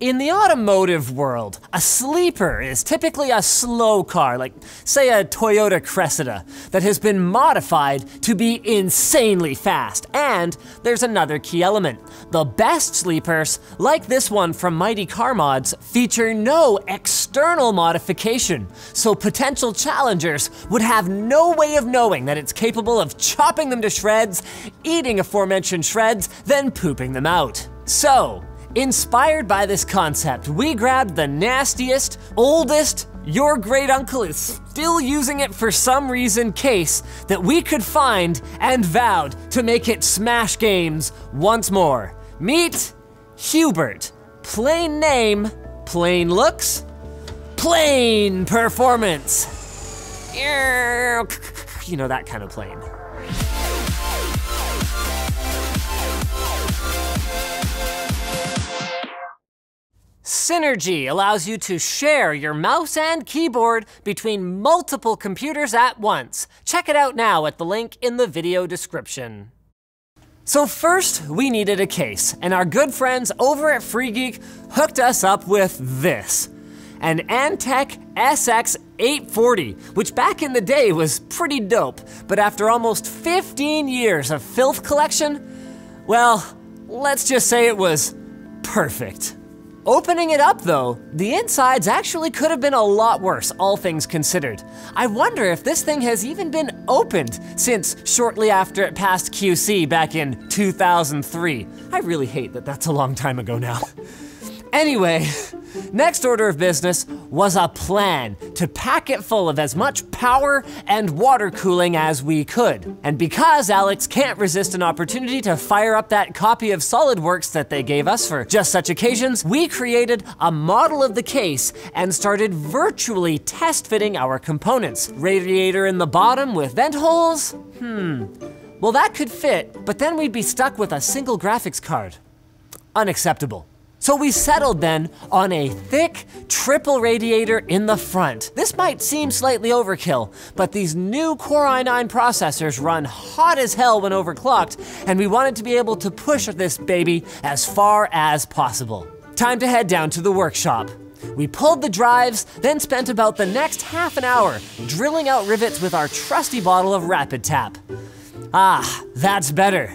In the automotive world, a sleeper is typically a slow car, like say a Toyota Cressida, that has been modified to be insanely fast. And there's another key element. The best sleepers, like this one from Mighty Car Mods, feature no external modification, so potential challengers would have no way of knowing that it's capable of chopping them to shreds, eating aforementioned shreds, then pooping them out. So, inspired by this concept, we grabbed the nastiest, oldest, your great uncle is still using it for some reason case that we could find and vowed to make it smash games once more. Meet Hubert. Plain name, plain looks, plain performance. You know, that kind of plain. Synergy allows you to share your mouse and keyboard between multiple computers at once. Check it out now at the link in the video description. So first, we needed a case, and our good friends over at FreeGeek hooked us up with this. An Antec SX840, which back in the day was pretty dope, but after almost 15 years of filth collection, well, let's just say it was perfect. Opening it up though, the insides actually could have been a lot worse, all things considered. I wonder if this thing has even been opened since shortly after it passed QC back in 2003. I really hate that that's a long time ago now. Anyway, next order of business was a plan to pack it full of as much power and water cooling as we could. And because Alex can't resist an opportunity to fire up that copy of SolidWorks that they gave us for just such occasions, we created a model of the case and started virtually test fitting our components. Radiator in the bottom with vent holes? Well, that could fit, but then we'd be stuck with a single graphics card. Unacceptable. So we settled then on a thick triple radiator in the front. This might seem slightly overkill, but these new Core i9 processors run hot as hell when overclocked, and we wanted to be able to push this baby as far as possible. Time to head down to the workshop. We pulled the drives, then spent about the next half an hour drilling out rivets with our trusty bottle of Rapid Tap. Ah, that's better.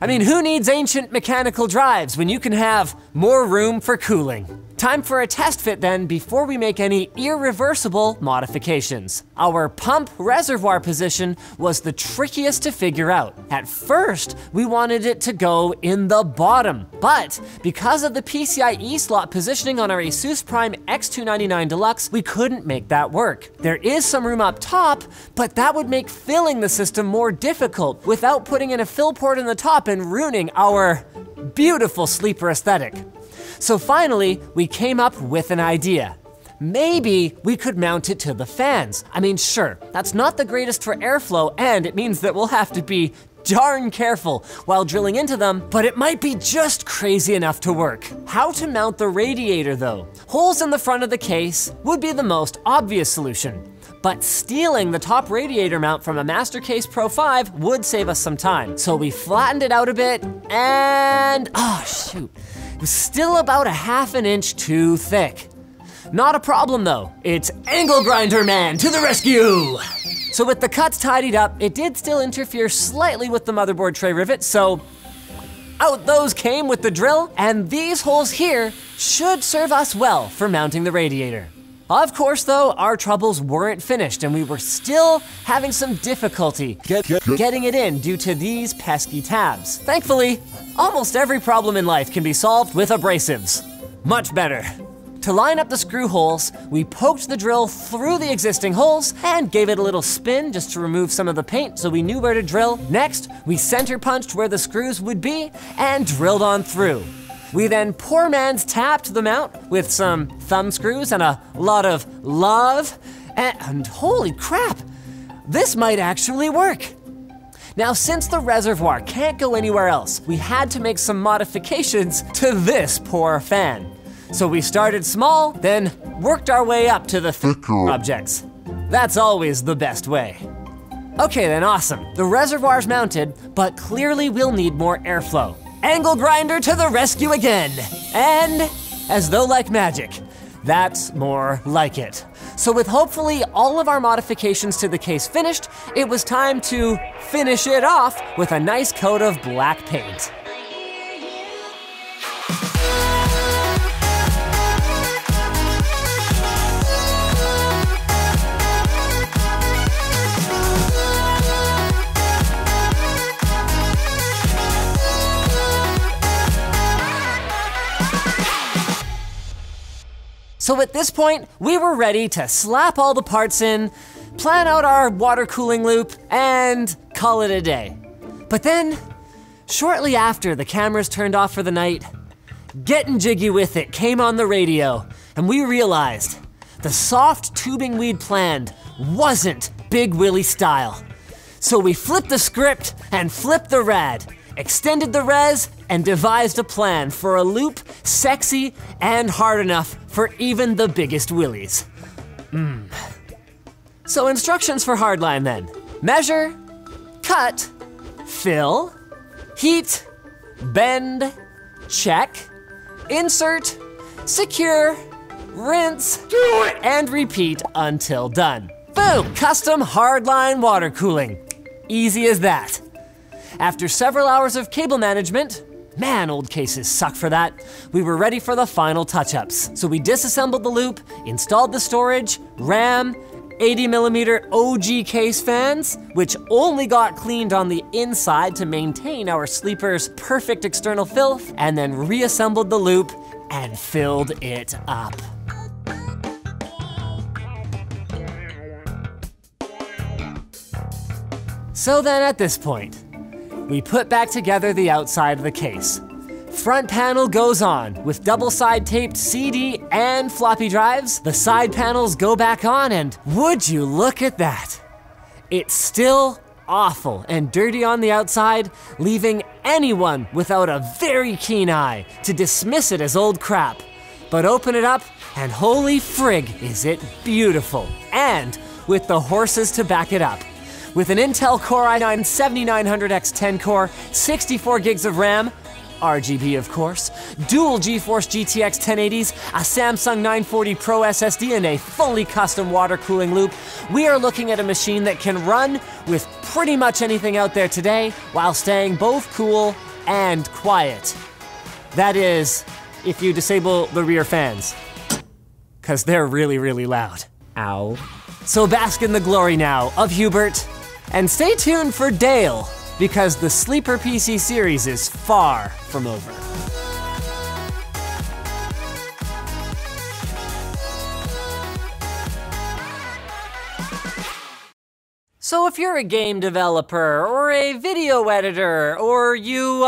I mean, who needs ancient mechanical drives when you can have more room for cooling? Time for a test fit then before we make any irreversible modifications. Our pump reservoir position was the trickiest to figure out. At first, we wanted it to go in the bottom, but because of the PCIe slot positioning on our Asus Prime X299 Deluxe, we couldn't make that work. There is some room up top, but that would make filling the system more difficult without putting in a fill port in the top and ruining our beautiful sleeper aesthetic. So finally, we came up with an idea. Maybe we could mount it to the fans. I mean, sure, that's not the greatest for airflow, and it means that we'll have to be darn careful while drilling into them, but it might be just crazy enough to work. How to mount the radiator though? Holes in the front of the case would be the most obvious solution, but stealing the top radiator mount from a Mastercase Pro 5 would save us some time. So we flattened it out a bit, and oh shoot. It was still about a half an inch too thick. Not a problem though, it's Angle Grinder Man to the rescue! So with the cuts tidied up, it did still interfere slightly with the motherboard tray rivets, so out those came with the drill, and these holes here should serve us well for mounting the radiator. Of course though, our troubles weren't finished, and we were still having some difficulty getting it in due to these pesky tabs. Thankfully, almost every problem in life can be solved with abrasives. Much better. To line up the screw holes, we poked the drill through the existing holes and gave it a little spin just to remove some of the paint so we knew where to drill. Next, we center punched where the screws would be and drilled on through. We then poor man's tapped them out with some thumb screws and a lot of love, and holy crap, this might actually work. Now, since the reservoir can't go anywhere else, we had to make some modifications to this poor fan. So we started small, then worked our way up to the thicker objects. That's always the best way. Okay then, awesome. The reservoir's mounted, but clearly we'll need more airflow. Angle Grinder to the rescue again. And as though like magic. That's more like it. So with hopefully all of our modifications to the case finished, it was time to finish it off with a nice coat of black paint. So at this point, we were ready to slap all the parts in, plan out our water cooling loop, and call it a day. But then, shortly after the cameras turned off for the night, Getting Jiggy With It came on the radio, and we realized the soft tubing we'd planned wasn't Big Willie style. So we flipped the script and flipped the rad, extended the res, and devised a plan for a loop sexy and hard enough for even the biggest willies. So instructions for hardline then. Measure, cut, fill, heat, bend, check, insert, secure, rinse, and repeat until done. Boom! Custom hardline water cooling. Easy as that. After several hours of cable management, man, old cases suck for that. We were ready for the final touch-ups. So we disassembled the loop, installed the storage, RAM, 80mm OG case fans, which only got cleaned on the inside to maintain our sleeper's perfect external filth, and then reassembled the loop and filled it up. So then at this point, we put back together the outside of the case. Front panel goes on with double side taped CD and floppy drives. The side panels go back on, and would you look at that? It's still awful and dirty on the outside, leaving anyone without a very keen eye to dismiss it as old crap. But open it up and holy frig is it beautiful. And with the horses to back it up. With an Intel Core i9-7900X 10 core, 64 gigs of RAM, RGB of course, dual GeForce GTX 1080s, a Samsung 940 Pro SSD, and a fully custom water cooling loop, we are looking at a machine that can run with pretty much anything out there today while staying both cool and quiet. That is, if you disable the rear fans, because they're really, really loud. Ow. So bask in the glory now of Hubert. And stay tuned for Dale, because the Sleeper PC series is far from over. So if you're a game developer, or a video editor, or you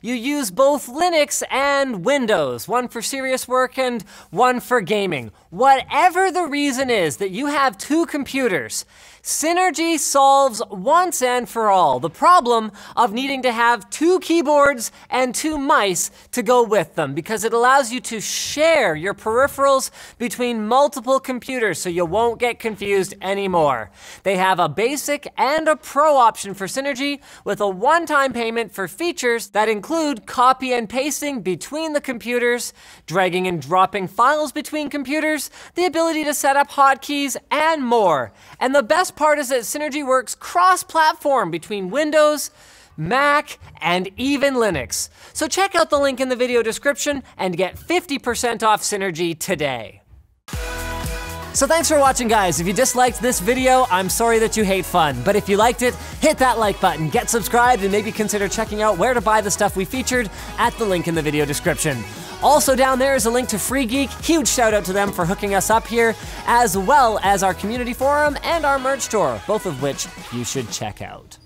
use both Linux and Windows, one for serious work and one for gaming, whatever the reason is that you have two computers, Synergy solves once and for all the problem of needing to have two keyboards and two mice to go with them, because it allows you to share your peripherals between multiple computers so you won't get confused anymore. They have a basic and a pro option for Synergy with a one-time payment for features that include copy and pasting between the computers, dragging and dropping files between computers, the ability to set up hotkeys, and more. And the best part is that Synergy works cross-platform between Windows, Mac, and even Linux. So check out the link in the video description and get 50% off Synergy today. So thanks for watching, guys. If you disliked this video, I'm sorry that you hate fun. But if you liked it, hit that like button, get subscribed, and maybe consider checking out where to buy the stuff we featured at the link in the video description. Also down there is a link to FreeGeek. Huge shout out to them for hooking us up here, as well as our community forum and our merch store, both of which you should check out.